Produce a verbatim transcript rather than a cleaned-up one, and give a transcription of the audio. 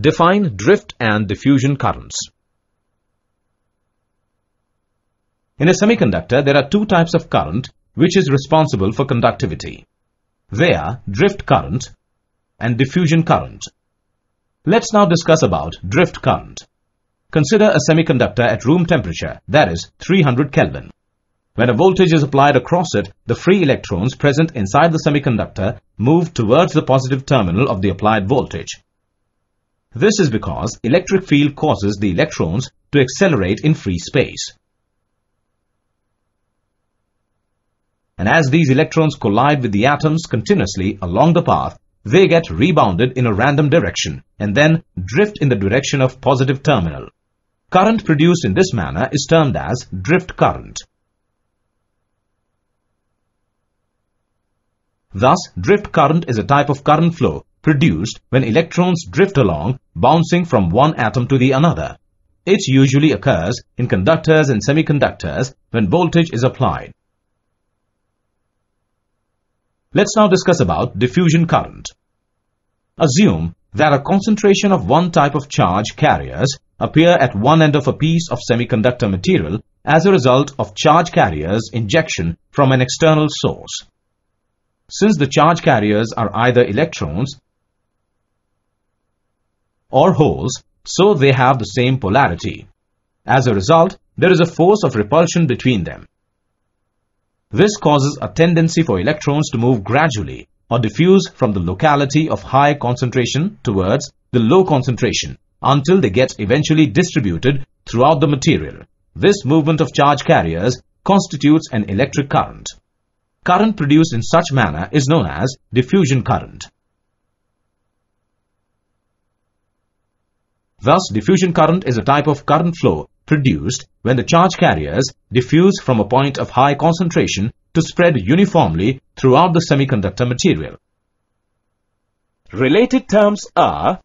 Define drift and diffusion currents. In a semiconductor, there are two types of current which is responsible for conductivity. They are drift current and diffusion current. Let's now discuss about drift current. Consider a semiconductor at room temperature, that is three hundred Kelvin. When a voltage is applied across it, the free electrons present inside the semiconductor move towards the positive terminal of the applied voltage. This is because electric field causes the electrons to accelerate in free space. And as these electrons collide with the atoms continuously along the path, they get rebounded in a random direction and then drift in the direction of positive terminal. Current produced in this manner is termed as drift current. Thus, drift current is a type of current flow produced when electrons drift along, bouncing from one atom to the another. It usually occurs in conductors and semiconductors when voltage is applied. Let's now discuss about diffusion current. Assume that a concentration of one type of charge carriers appear at one end of a piece of semiconductor material as a result of charge carriers injection from an external source. Since the charge carriers are either electrons or holes, so they have the same polarity. As a result, there is a force of repulsion between them. This causes a tendency for electrons to move gradually or diffuse from the locality of high concentration towards the low concentration until they get eventually distributed throughout the material. This movement of charge carriers constitutes an electric current. Current produced in such manner is known as diffusion current. Thus, diffusion current is a type of current flow produced when the charge carriers diffuse from a point of high concentration to spread uniformly throughout the semiconductor material. Related terms are